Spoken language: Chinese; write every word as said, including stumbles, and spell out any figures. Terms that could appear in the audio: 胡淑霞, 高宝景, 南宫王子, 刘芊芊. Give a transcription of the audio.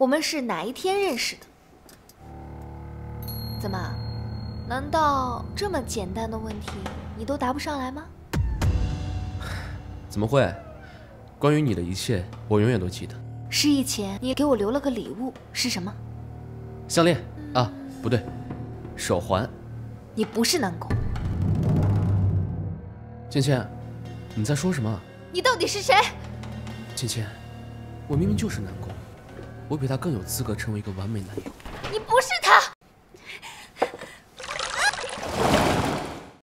我们是哪一天认识的？怎么，难道这么简单的问题你都答不上来吗？怎么会？关于你的一切，我永远都记得。失忆前，你给我留了个礼物，是什么？项链啊，不对，手环。你不是南宫。芊芊，你在说什么？你到底是谁？芊芊，我明明就是南宫。 我比他更有资格成为一个完美男友。你不是他。